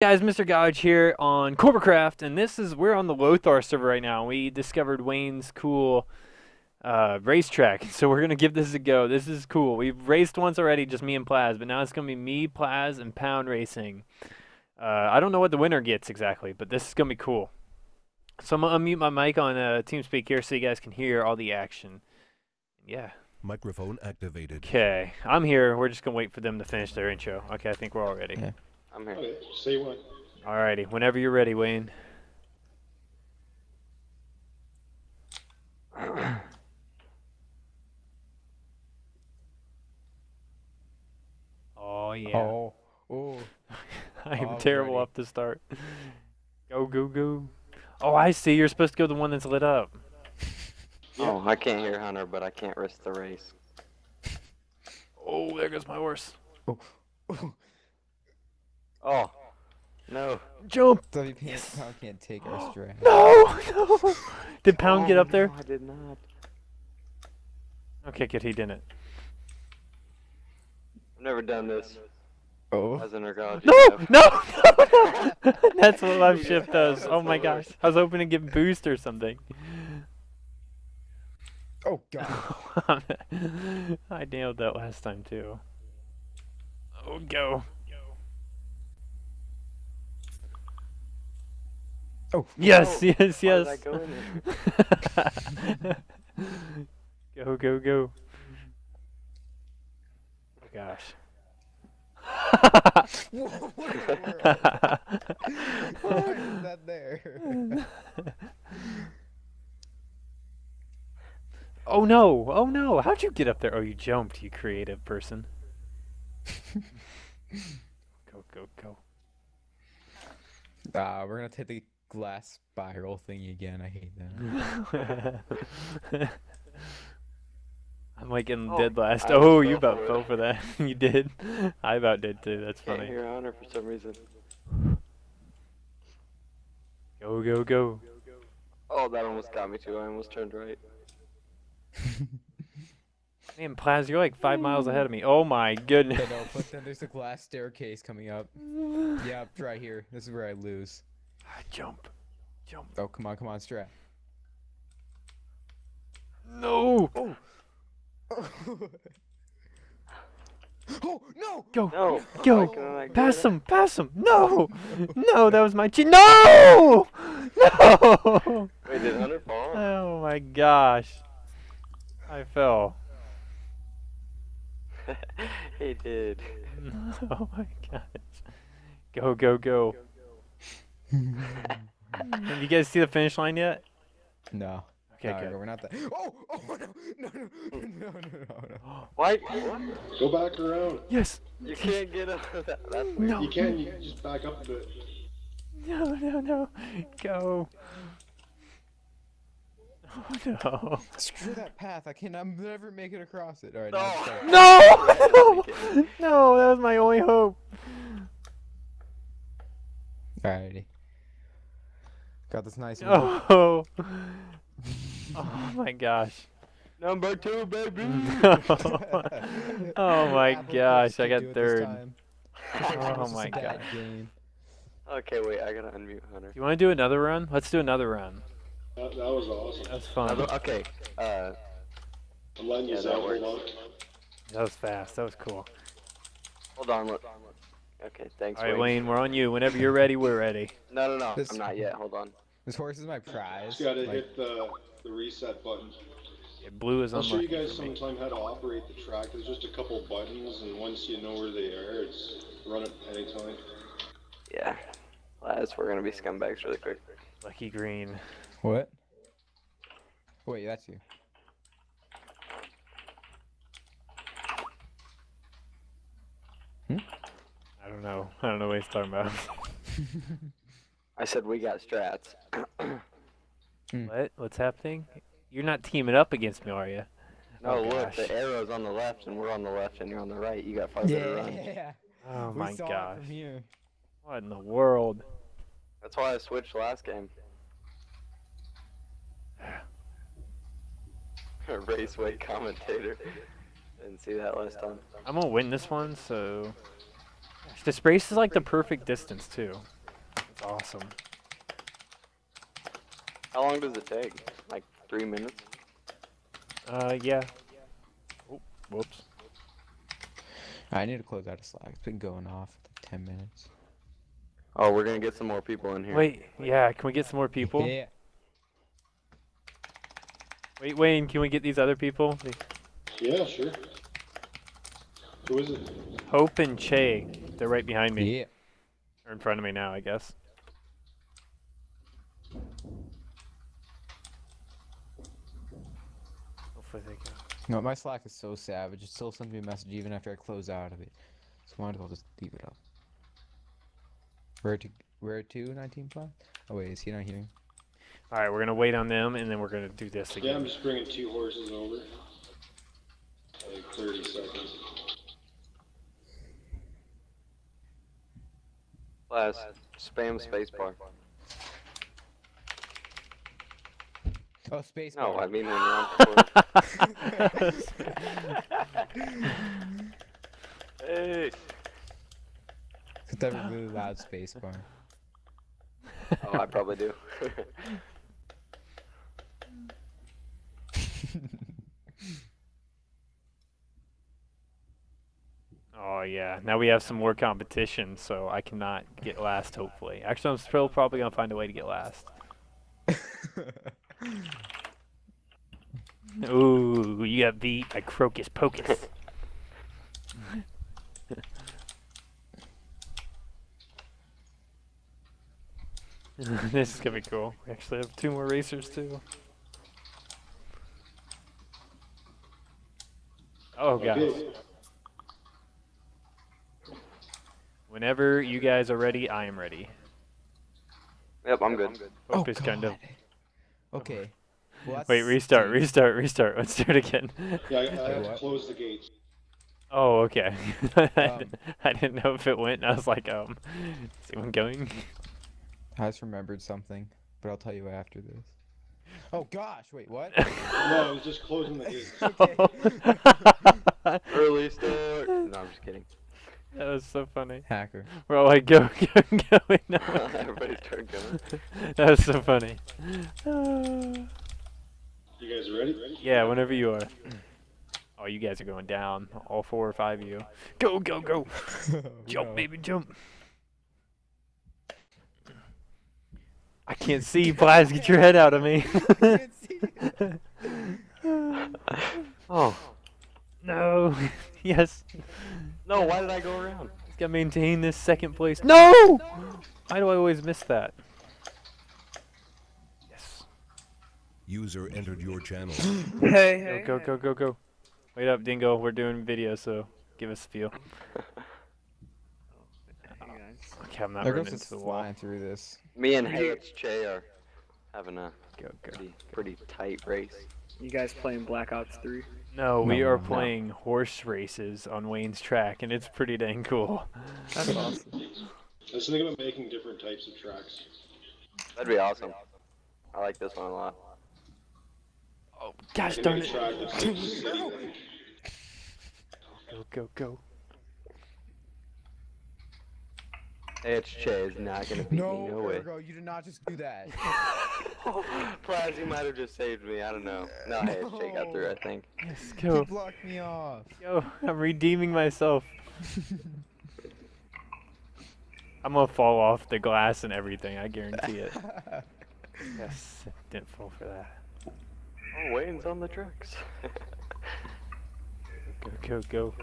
Guys, Mr. Ergology here on Corbacraft, and we're on the Lothar server right now. We discovered Wayne's cool racetrack, so we're gonna give this a go. This is cool. We've raced once already, just me and Plaz, but now it's gonna be me, Plaz, and Pound Racing. I don't know what the winner gets exactly, but this is gonna be cool. So I'm gonna unmute my mic on TeamSpeak here so you guys can hear all the action. Yeah. Microphone activated. Okay, I'm here. We're just gonna wait for them to finish their intro. Okay, I think we're all ready. Yeah. I'm here. Okay, say what. Alrighty, whenever you're ready, Wayne. Oh, yeah. Oh. Oh. I'm terrible off the start. Go, go, go. Oh, I see. You're supposed to go the one that's lit up. Oh, I can't hear Hunter, but I can't risk the race. Oh, there goes my horse. Oh. Oh. Oh, no. Jump! So you can't, yes. Pound can't take our strength. No! No! Did Pound get up there? No, I did not. Okay, good, he didn't. I've never done this. Oh. As an Ergology. No! No! No! No! That's what live shift does. Oh my gosh. I was hoping to get boost or something. Oh, God. I nailed that last time, too. Oh, go. Oh. Yes, no. Yes, yes. How did I go in there? Go, go, go. Oh, gosh. What in the world? Why is that there? Oh, no. Oh, no. How'd you get up there? Oh, you jumped, you creative person. Go, go, go. We're going to take the glass spiral thingy again. I hate that. I'm like in dead last. Oh, you about fell for that. You did. I about did too. That's funny. I can't hear Honor for some reason. Go, go, go. Oh, that almost got me too. I almost turned right. Man, Plaz, you're like 5 miles ahead of me. Oh my goodness. Yeah, no, but then there's a glass staircase coming up. Yeah, up right here. This is where I lose. Jump. Jump. Oh, come on, come on, Strat. No! Oh, oh no! Go! No. Go! Oh, pass him! Pass him! No! No, that was my cheat. No! No! Wait, did Hunter fall? Oh my gosh. I fell. He did. Oh my gosh. Go, go, go. Have you guys see the finish line yet? No. Okay, no, good. We're not that. Oh! Oh no! No! No! No! No! No! Why? Go back around. Yes. You can't get up. That's weird. No. You can. You can just back up to it. No! No! No! Go. Oh no! Screw that path. I can. I'm never make it across it. All right. No! No! No! That was my only hope. Alrighty. Got this nice one. Oh. Oh my gosh. Number two, baby. No. Oh my gosh, I got third. Oh my god. Okay, wait, I gotta unmute Hunter. You wanna do another run? Let's do another run. That was awesome. That's fun. Okay. Yeah, that worked. That was fast. That was cool. Hold on, look. Okay, thanks. All right, Wayne, we're on you. Whenever you're ready, we're ready. No, no, no, I'm not yet. Hold on. This horse is my prize. You gotta hit the reset button. Yeah, blue is on. I'll show you guys sometime how to operate the track. There's just a couple buttons, and once you know where they are, it's run it anytime. Yeah. Last, we're gonna be scumbags really quick. Lucky green. What? Wait, that's you. Hmm? I don't know. I don't know what he's talking about. I said we got strats. What? What's happening? You're not teaming up against me, are you? No, oh, look, the arrow's on the left, and we're on the left, and you're on the right. You got 5 to run. Yeah. Oh my gosh. What in the world? That's why I switched last game. Raceway commentator. Didn't see that last time. I'm gonna win this one, so. The space is like the perfect distance too. It's awesome. How long does it take? Like 3 minutes? Yeah. Oh, whoops. I need to close out of Slack. It's been going off for like 10 minutes. Oh, we're gonna get some more people in here. Wait, yeah, can we get some more people? Yeah. Wait, Wayne, can we get these other people? Yeah, sure. Who is it? Hope and Che. They're right behind me. Yeah. They're in front of me now, I guess. Hopefully they go. No, my Slack is so savage. It still sends me a message even after I close out of it. So I might as well just leave it up. Where to 19 plus? Oh wait, is he not here? All right, we're gonna wait on them and then we're gonna do this again. Yeah, I'm just bringing 2 horses over. Like 30 seconds. Last spam spacebar. Oh, space. No, I mean when you're on the floor. Hey. It's a really loud space bar. Oh, I probably do. Oh, yeah. Now we have some more competition, so I cannot get last, hopefully. Actually, I'm still probably going to find a way to get last. Ooh, you got beat by Crocus Pocus. This is gonna be cool. We actually have 2 more racers too. Oh guys. Whenever you guys are ready, I am ready. Yep, I'm good. Oh, it's kind of. Okay. Well, wait, restart. Let's do it again. Yeah, I have to close the gates. Oh, okay. I didn't know if it went. I was like, is anyone going? I just remembered something, but I'll tell you after this. Oh gosh, wait, what? No, I was just closing the gate. Okay. Early start. No, I'm just kidding. That was so funny. Hacker. We're all like, go, wait, no. Everybody start going. That was so funny. You guys ready? Yeah, whenever you are. Oh, you guys are going down. All 4 or 5 of you. Go. Oh, jump, no. Baby, jump. I can't see. Blaz, get your head out of me. I can't see. Oh. No. Yes. No, why did I go around? He's got to maintain this 2nd place. No! Why do I always miss that? Yes. User entered your channel. Hey. Go. Wait up, Dingo. We're doing video, so give us a feel. Okay, I'm not running into the wall. Through this. Me and HJ are having a pretty tight race. You guys playing Black Ops 3? No, we are playing horse races on Wayne's track, and it's pretty dang cool. That's awesome. I was thinking about making different types of tracks. That'd be awesome. I like this one a lot. Oh, gosh darn it. Go. HJ is not going to beat me, no way. No, you did not just do that. Plaz, you might have just saved me, I don't know. No, HJ got through, I think. Let's go. You blocked me off. Yo, I'm redeeming myself. I'm going to fall off the glass and everything, I guarantee it. Yes, didn't fall for that. Oh, Wayne's on the tracks. Go.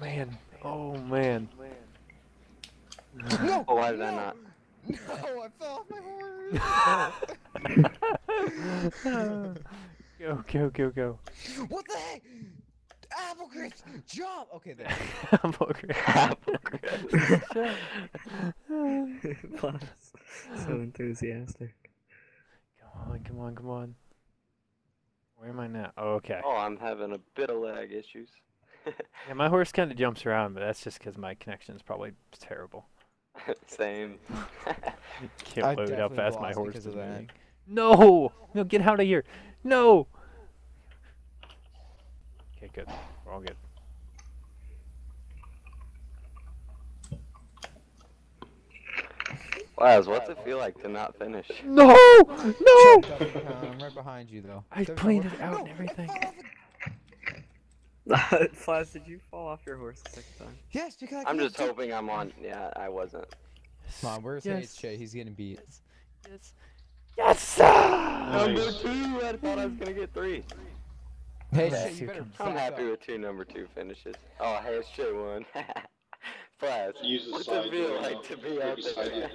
Man. No, oh, why did I not? No, I fell off my horse. Go. What the heck? Applecrisp, jump! Okay, there. Applecrisp. So enthusiastic. Come on. Where am I now? Oh, okay. Oh, I'm having a bit of lag issues. Yeah, my horse kind of jumps around, but that's just because my connection is probably terrible. Same. Can't load how fast my horse is. No! No, get out of here! No! Okay, good. We're all good. Laz, what's it feel like to not finish? No! No! I'm right behind you, though. I played it out and everything. Laz, did you fall off your horse the second time? Yes, because I'm just hoping I'm on. Yeah, I wasn't. Come on, where's HJ? He's getting beat. Yes! Yes! Number two! I thought I was gonna get three. Hey, HJ, you better. I'm happy with two number two finishes. Oh, HJ won. Plaz, what's it feel like to be out there?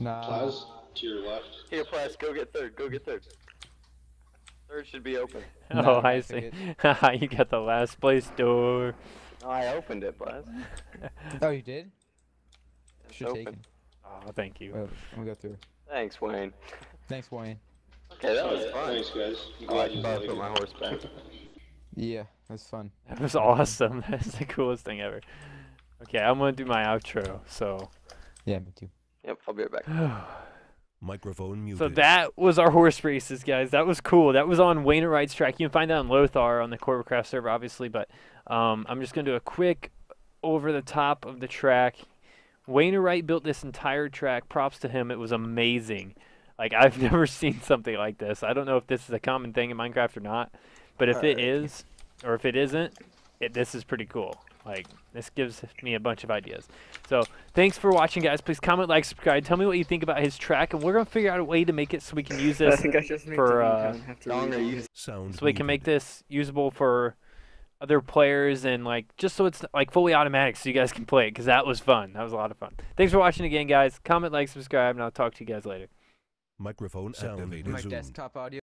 Nah. Plaz, to your left. Here, Plaz, go get third. Go get third. Third should be open. Oh, I see. Haha, you got the last place door. Oh, I opened it, Plaz. Oh, you did? Should take it. Oh, thank you. Wait, let me go through. Thanks, Wayne. Thanks, Wayne. Okay, that was fun. Thanks, guys. I like to put my horse back. Yeah, that was fun. That was awesome. That's the coolest thing ever. Okay, I'm gonna do my outro, so. Yeah, me too. Yep, I'll be right back. Microphone muted. So that was our horse races, guys. That was cool. That was on Wayne Wright's track. You can find that on Lothar on the Corbacraft server, obviously, but I'm just gonna do a quick over the top of the track. Wayne Wright built this entire track. Props to him. It was amazing. Like, I've never seen something like this. I don't know if this is a common thing in Minecraft or not, but if it is, or if it isn't, this is pretty cool. Like, this gives me a bunch of ideas. So, thanks for watching, guys. Please comment, like, subscribe. Tell me what you think about his track, and we're going to figure out a way to make it so we can use this so we can make this usable for other players and, like, just so it's, like, fully automatic so you guys can play it, because that was fun. That was a lot of fun. Thanks for watching again, guys. Comment, like, subscribe, and I'll talk to you guys later. Microphone activated. My desktop audio.